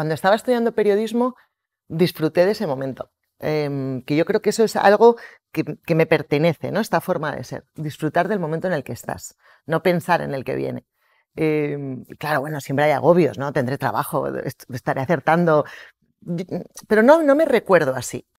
Cuando estaba estudiando periodismo disfruté de ese momento, que yo creo que eso es algo que me pertenece, ¿no? Esta forma de ser, disfrutar del momento en el que estás, no pensar en el que viene. Claro, bueno, siempre hay agobios, ¿no? Tendré trabajo, estaré acertando, pero no me recuerdo así.